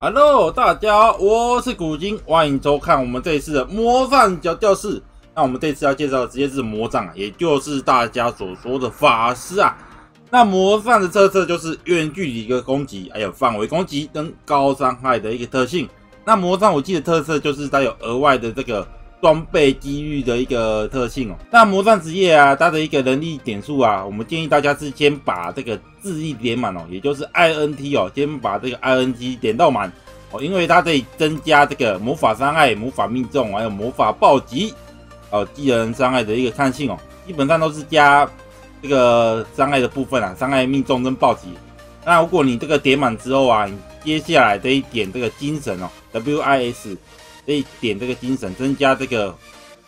Hello， 大家好，我是古今，欢迎收看我们这一次的魔杖角教室。那我们这次要介绍的职业是魔杖啊，也就是大家所说的法师啊。那魔杖的特色就是远距离的攻击，还有范围攻击跟高伤害的一个特性。那魔杖武器的特色就是它有额外的这个装备机率的一个特性哦。那魔杖职业啊，它的一个能力点数啊，我们建议大家是先把这个智力点满哦，也就是 INT 哦，先把这个 INT 点到满哦，因为它可以增加这个魔法伤害、魔法命中，还有魔法暴击哦，技能伤害的一个抗性哦，基本上都是加这个伤害的部分啊，伤害、命中跟暴击。那如果你这个点满之后啊，你接下来得点这个精神哦 ，WIS。可以点这个精神，增加这个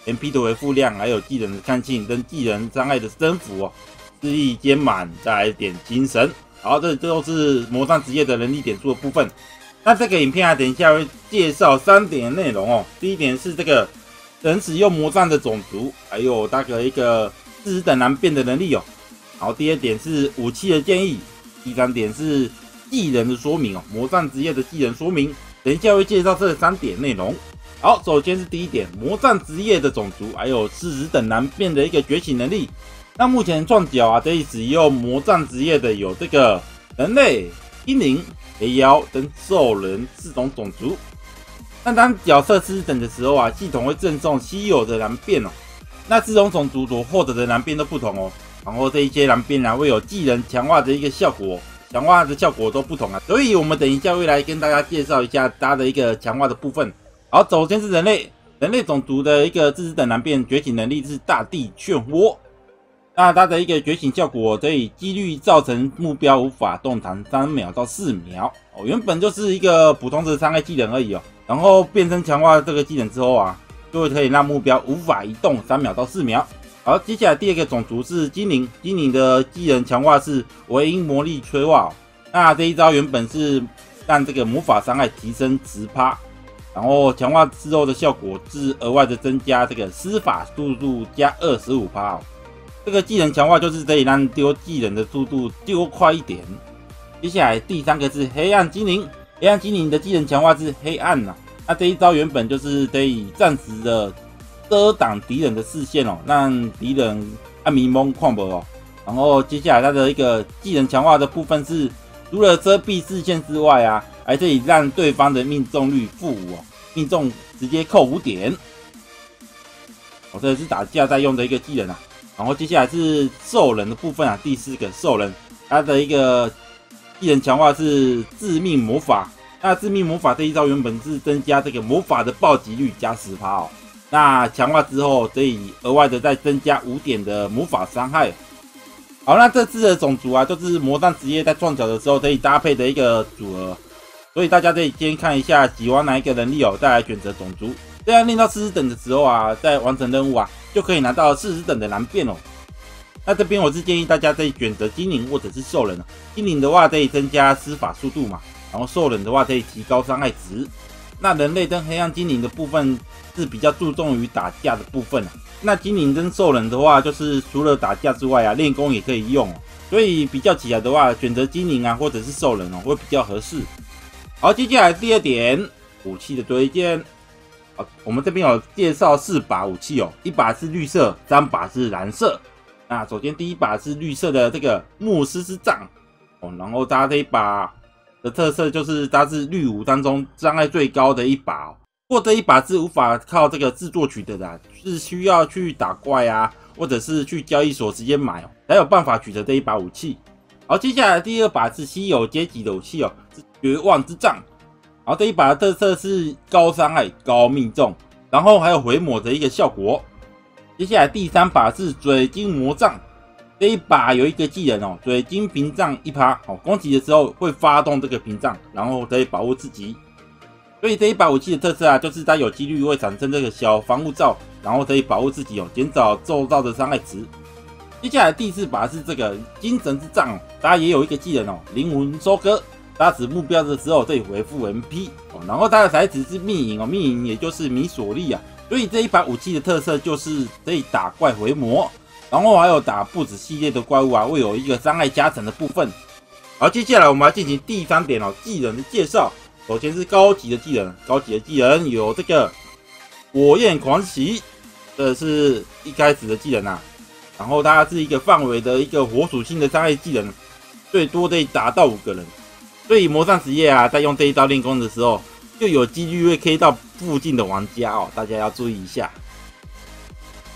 MP 的回复量，还有技能的抗性跟技能伤害的增幅哦。智力兼满，再来点精神。好，这都是魔杖职业的能力点数的部分。那这个影片啊，等一下会介绍三点内容哦。第一点是这个人使用魔杖的种族，还有大概一个40等难变的能力哦。然后第二点是武器的建议，第三点是技能的说明哦，魔杖职业的技能说明。等一下会介绍这三点内容。好，首先是第一点，魔杖职业的种族，还有40等难变的一个崛起能力。那目前创角啊，得以使用魔杖职业的有这个人类、精灵、黑妖跟兽人4种种族。那当角色40等的时候啊，系统会赠送稀有的难变哦。那4种种族所获得的难变都不同哦。然后这一些难变啊，会有技能强化的一个效果。强化的效果都不同啊，所以我们等一下会来跟大家介绍一下它的一个强化的部分。好，首先是人类种族的一个40等难变觉醒能力是大地漩涡。那它的一个觉醒效果可以几率造成目标无法动弹3秒到4秒哦，原本就是一个普通的伤害技能而已哦，然后变身强化这个技能之后啊，就会可以让目标无法移动3秒到4秒。好，接下来第二个种族是精灵。精灵的技能强化是唯音魔力催化哦。那这一招原本是让这个魔法伤害提升 10%， 然后强化之后的效果是额外的增加这个施法速度加 25% 哦。这个技能强化就是可以让丢技能的速度丢快一点。接下来第三个是黑暗精灵。黑暗精灵的技能强化是黑暗啊。那这一招原本就是可以暂时的遮挡敌人的视线哦，让敌人暗迷蒙看不哦。然后接下来它的一个技能强化的部分是，除了遮蔽视线之外啊，还可以让对方的命中率负5哦，命中直接扣5点。哦，这是打架在用的一个技能啊。然后接下来是兽人的部分啊，第4个兽人，它的一个技能强化是致命魔法。那致命魔法这一招原本是增加这个魔法的暴击率加 10% 哦。那强化之后，可以额外的再增加5点的魔法伤害。好，那这次的种族啊，就是魔杖职业在创角的时候可以搭配的一个组合，所以大家可以先看一下喜欢哪一个能力哦，再来选择种族。这样练到40等的时候啊，在完成任务啊，就可以拿到40等的难变哦。那这边我是建议大家可以选择精灵或者是兽人哦。精灵的话可以增加施法速度嘛，然后兽人的话可以提高伤害值。那人类跟黑暗精灵的部分是比较注重于打架的部分啊。那精灵跟兽人的话，就是除了打架之外啊，练功也可以用哦。所以比较起来的话，选择精灵啊或者是兽人哦，会比较合适。好，接下来第二点，武器的推荐。好，我们这边有介绍4把武器哦，一把是绿色，3把是蓝色。那首先第一把是绿色的这个牧师之杖哦，然后搭这一把的特色就是它是绿武当中伤害最高的一把哦。不过这一把是无法靠这个制作取得的啊，是需要去打怪啊，或者是去交易所直接买哦，才有办法取得这一把武器。好，接下来第2把是稀有阶级的武器哦，是绝望之杖。好，这一把的特色是高伤害、高命中，然后还有回魔的一个效果。接下来第3把是水晶魔杖。这一把有一个技能哦，水晶屏障1%哦，攻击的时候会发动这个屏障，然后可以保护自己。所以这一把武器的特色啊，就是它有几率会产生这个小防护罩，然后可以保护自己哦，减少受到的伤害值。接下来第4把是这个精神之杖哦，它也有一个技能哦，灵魂收割，打死目标的时候可以回复 MP 哦，然后它的材质是密银哦，密银也就是米索利啊，所以这一把武器的特色就是可以打怪回魔，然后还有打不止系列的怪物啊，会有一个伤害加成的部分。好，接下来我们来进行第三点哦，技能的介绍。首先是高级的技能，高级的技能有这个火焰狂喜，这是一开始的技能啊。然后它是一个范围的一个火属性的伤害技能，最多可以打到5个人。所以魔上实业啊，在用这一招练功的时候，就有几率会 K 到附近的玩家哦，大家要注意一下。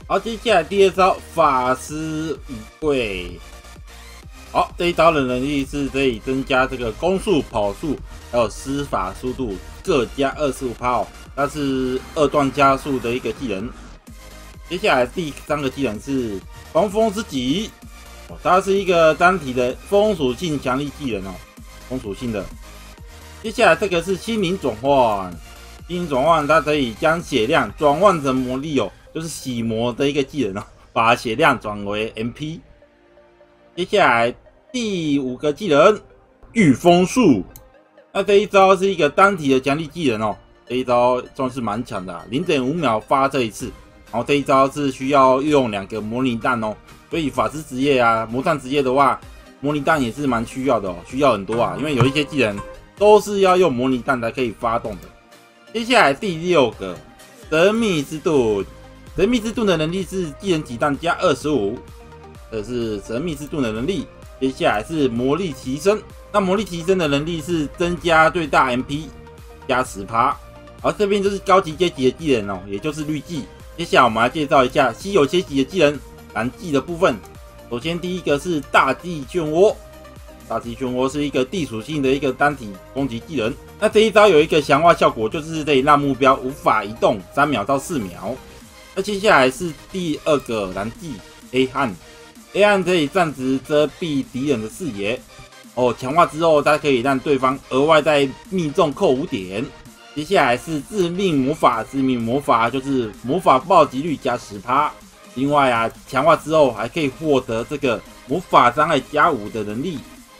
好，接下来第二招法师舞会。好，这一招的能力是可以增加这个攻速、跑速，还有施法速度各加25%哦，它是2段加速的一个技能。接下来第3个技能是狂风之戟，哦，它是一个单体的风属性强力技能哦，风属性的。接下来这个是心灵转换，心灵转换它可以将血量转换成魔力哦，就是洗魔的一个技能哦，把血量转为 MP。接下来第5个技能御风术，那这一招是一个单体的强力技能哦，这一招算是蛮强的啊，0.5秒发射一次。然后这一招是需要用2个模拟弹哦，所以法师职业啊、魔杖职业的话，模拟弹也是蛮需要的哦，需要很多啊，因为有一些技能都是要用模拟弹才可以发动的。接下来第6个神秘之盾，神秘之盾的能力是技能集弹加25%，这是神秘之盾的能力。接下来是魔力提升，那魔力提升的能力是增加最大 MP 加10%。好，这边就是高级阶级的技能哦，也就是绿技。接下来我们来介绍一下稀有阶级的技能蓝技的部分。首先第1个是大地漩涡，大地漩涡是一个地属性的一个单体攻击技能。那这一招有一个强化效果，就是可以让目标无法移动3秒到4秒。那接下来是第2个蓝技黑暗，黑暗可以暂时遮蔽敌人的视野。哦，强化之后它可以让对方额外再命中扣5点。接下来是致命魔法，致命魔法就是魔法暴击率加 10%。另外啊，强化之后还可以获得这个魔法伤害加5的能力。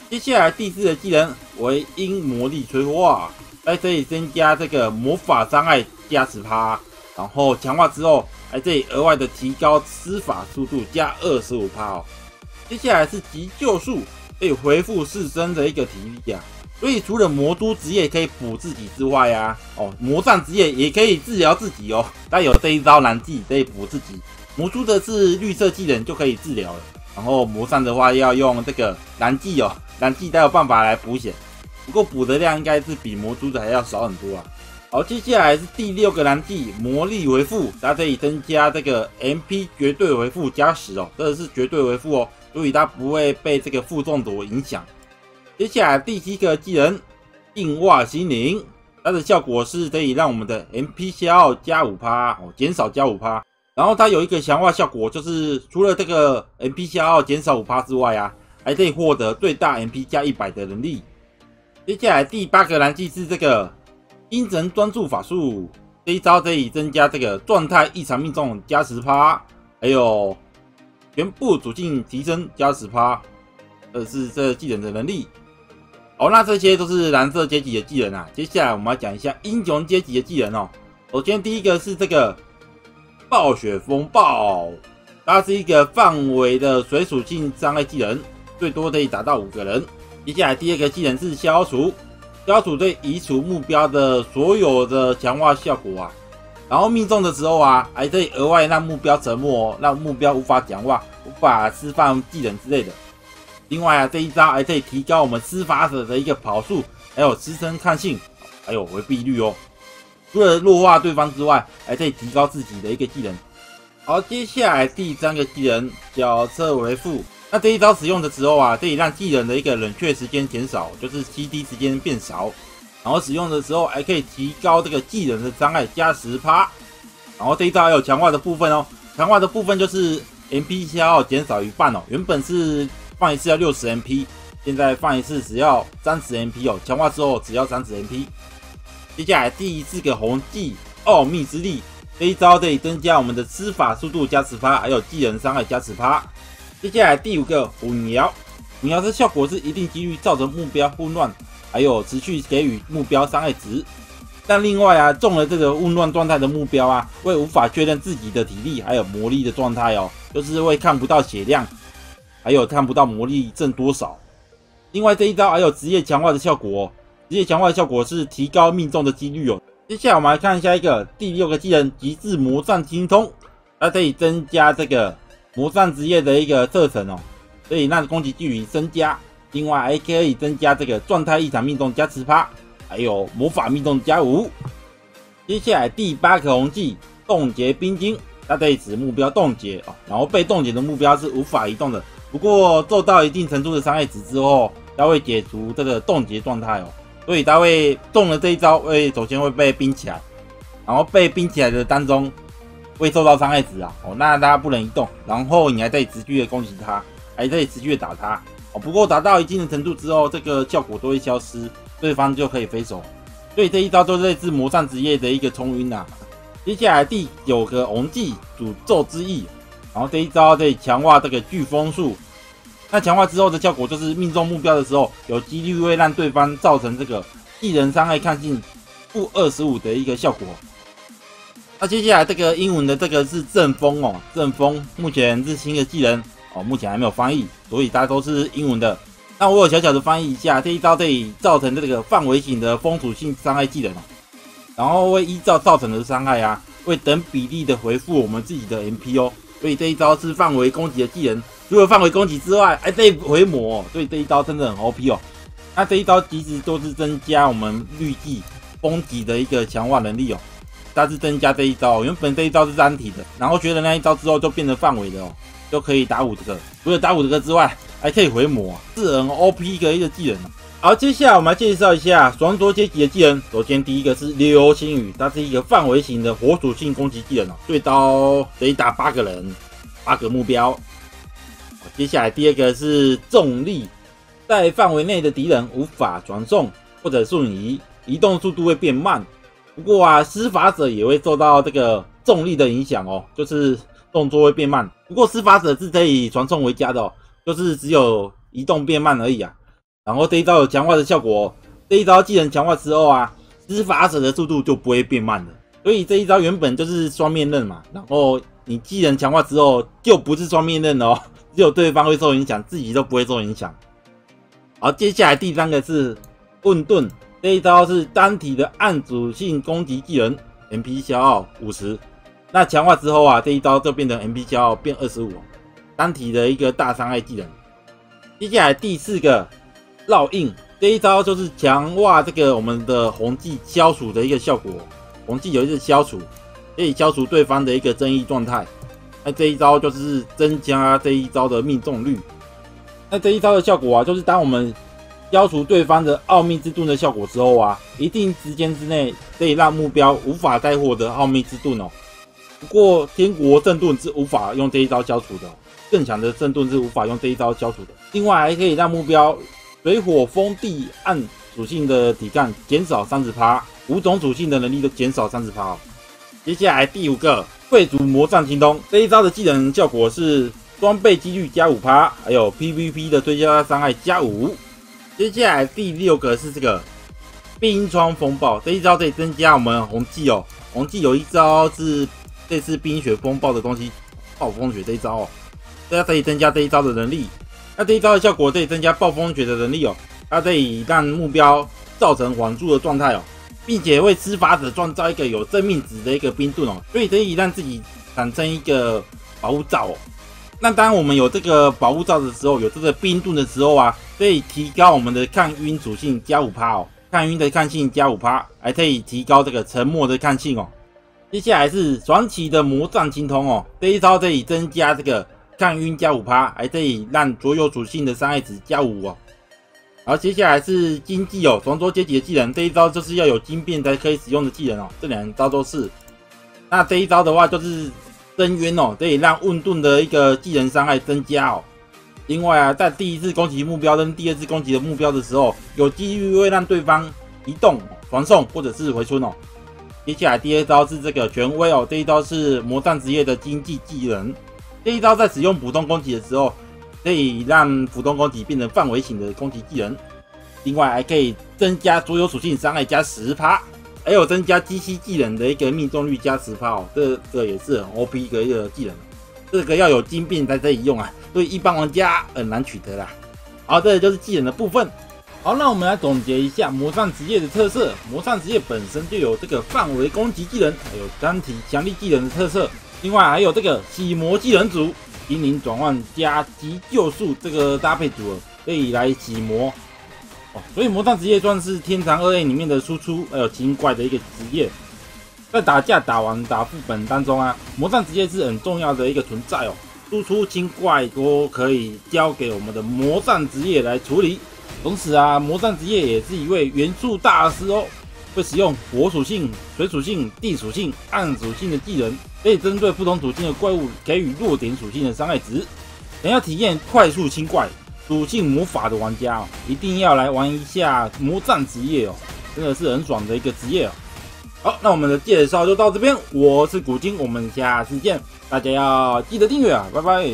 接下来第4个技能为因魔力催化，在这里增加这个魔法伤害加 10%， 然后强化之后还这里额外的提高施法速度加 25%哦。接下来是急救术，可以恢复自身的一个体力啊。所以除了魔都职业可以补自己之外啊，哦，魔杖职业也可以治疗自己哦。它有这一招蓝技可以补自己，魔都的是绿色技能就可以治疗了。然后魔杖的话要用这个蓝技哦，蓝技才有办法来补血。不过补的量应该是比魔都的还要少很多啊。好，接下来是第6个蓝技魔力回复，它可以增加这个 MP 绝对回复加10%哦，这是绝对回复哦，所以它不会被这个负中毒影响。接下来第7个技能净化心灵，它的效果是可以让我们的 MP 消耗加 5%， 哦，减少加 5%。然后它有一个强化效果，就是除了这个 MP 消耗减少 5% 之外啊，还可以获得最大 MP 加100的能力。接下来第8个蓝技是这个精神专注法术，这一招可以增加这个状态异常命中加 10%， 还有全部属性提升加 10%， 这是这技能的能力。好，那这些都是蓝色阶级的技能啊。接下来我们来讲一下英雄阶级的技能哦。首先第1个是这个暴雪风暴，它是一个范围的水属性伤害技能，最多可以打到5个人。接下来第2个技能是消除，消除对移除目标的所有的强化效果啊。然后命中的时候啊，还可以额外让目标沉默哦，让目标无法讲话、无法释放技能之类的。另外啊，这一招还可以提高我们施法者的一个跑速，还有自身抗性，还有回避率哦。除了弱化对方之外，还可以提高自己的一个技能。好，接下来第3个技能角色回复，那这一招使用的时候啊，可以让技能的一个冷却时间减少，就是 CD 时间变少。然后使用的时候还可以提高这个技能的伤害加 10%。然后这一招还有强化的部分哦，强化的部分就是 MP 消耗减少1半哦，原本是放一次要 60MP， 现在放一次只要 30MP 哦，强化之后只要 30MP。 接下来第4个红技奥秘之力，这一招可以增加我们的施法速度加 10%， 还有技能伤害加 10%。 接下来第5个混淆，混淆的效果是一定几率造成目标混乱，还有持续给予目标伤害值。但另外啊，中了这个混乱状态的目标啊，会无法确认自己的体力还有魔力的状态哦，就是会看不到血量，还有看不到魔力剩多少。另外这一招还有职业强化的效果哦，职业强化的效果是提高命中的几率哦。接下来我们来看下一个第6个技能极致魔杖精通，它可以增加这个魔杖职业的一个射程哦，所以让攻击距离增加。 另外还可以增加这个状态异常命中加10%，还有魔法命中加5%。接下来第8个红技冻结冰晶，它可以使目标冻结哦，然后被冻结的目标是无法移动的。不过做到一定程度的伤害值之后，它会解除这个冻结状态哦，所以它会中了这一招，首先会被冰起来，然后被冰起来的当中会受到伤害值啊哦，那它不能移动，然后你还在持续的攻击它，还在持续的打它。 不过达到一定的程度之后，这个效果都会消失，对方就可以飞手。所以这一招就类似魔杖职业的一个冲晕啊。接下来第9个红技诅咒之翼，然后这一招可以强化这个飓风术。那强化之后的效果就是命中目标的时候，有几率会让对方造成这个技能伤害抗性-25%的一个效果。那接下来这个英文的这个是阵风哦，阵风目前是新的技能。 哦，目前还没有翻译，所以大家都是英文的。那我有小小的翻译一下，这一招可以造成这个范围型的风属性伤害技能，然后会依照造成的伤害啊，会等比例的回复我们自己的 MP 哦。所以这一招是范围攻击的技能，除了范围攻击之外，还可以回魔、哦，所以这一招真的很 OP 哦。那这一招其实都是增加我们绿技攻击的一个强化能力哦，它是增加这一招、哦，原本这一招是单体的，然后学了那一招之后就变成范围的哦。 就可以打50个，除了打50个之外，还可以回魔、啊，是很 OP 的一个技能、啊。好，接下来我们来介绍一下双夺阶级的技能。首先第1个是流星雨，它是一个范围型的火属性攻击技能哦、啊，最高可以打8个人，8个目标。接下来第2个是重力，在范围内的敌人无法传送或者瞬移，移动速度会变慢。不过啊，施法者也会受到这个重力的影响哦，就是。 动作会变慢，不过施法者是可以传送回家的哦，就是只有移动变慢而已啊。然后这一招有强化的效果、哦，这一招技能强化之后啊，施法者的速度就不会变慢了。所以这一招原本就是双面刃嘛，然后你技能强化之后就不是双面刃哦，只有对方会受影响，自己都不会受影响。好，接下来第3个是混沌，这一招是单体的暗属性攻击技能 ，MP 消耗50。 那强化之后啊，这一招就变成 MP 消耗变25，单体的一个大伤害技能。接下来第4个烙印，这一招就是强化这个我们的红技消除的一个效果。红技有一个消除，可以消除对方的一个争议状态。那这一招就是增加这一招的命中率。那这一招的效果啊，就是当我们消除对方的奥秘之盾的效果之后啊，一定时间之内可以让目标无法再获得奥秘之盾哦。 不过，天国圣盾是无法用这一招消除的、哦，更强的圣盾是无法用这一招消除的。另外，还可以让目标水、火、风、地、暗属性的抵抗减少30%，5种属性的能力都减少30%、哦。接下来第5个贵族魔杖精通，这一招的技能效果是双倍几率加5%，还有 PVP 的追加伤害加5%。接下来第6个是这个冰川风暴，这一招可以增加我们红技哦。红技有一招是。 这次冰雪风暴的东西，暴风雪这一招哦，大家可以增加这一招的能力。那这一招的效果可以增加暴风雪的能力哦，它可以让目标造成缓住的状态哦，并且为施法者创造一个有生命值的一个冰盾哦，所以可以让自己产生一个保护罩哦。那当我们有这个保护罩的时候，有这个冰盾的时候啊，可以提高我们的抗晕属性加5%哦，抗晕的抗性加5%，还可以提高这个沉默的抗性哦。 接下来是传奇的魔杖精通哦，这一招可以增加这个抗晕加 5%， 还可以让所有属性的伤害值加5哦。然后接下来是经济哦，传说阶级的技能，这一招就是要有经变才可以使用的技能哦，这2招都是。那这一招的话就是深渊哦，可以让混沌的一个技能伤害增加哦。另外啊，在第1次攻击目标跟第2次攻击的目标的时候，有几率会让对方移动、传送或者是回春哦。 接下来第2招是这个权威哦，这一招是魔杖职业的经济技能。这一招在使用普通攻击的时候，可以让普通攻击变成范围型的攻击技能。另外还可以增加所有属性伤害加10%，还有增加机器技能的一个命中率加10%哦，这也是很 OP 的一个技能，这个要有金币才可以用啊，所以一般玩家很难取得啦。好，这就是技能的部分。好，那我们来总结一下魔杖职业的特色。魔杖职业本身就有这个范围攻击技能，还有单体强力技能的特色，另外还有这个洗魔技能组、心灵转换加急救术这个搭配组合，可以来洗魔。 所以魔杖职业算是天堂2A 里面的输出还有精怪的一个职业，在打架、打王、打副本当中啊，魔杖职业是很重要的一个存在哦。输出精怪都可以交给我们的魔杖职业来处理。同时啊，魔杖职业也是一位元素大师哦，会使用火属性、水属性、地属性、暗属性的技能，可以针对不同属性的怪物给予弱点属性的伤害值。想要体验快速清怪 属性魔法的玩家哦，一定要来玩一下魔杖职业哦，真的是很爽的一个职业哦。好，那我们的介绍就到这边，我是古今，我们下次见，大家要记得订阅啊，拜拜。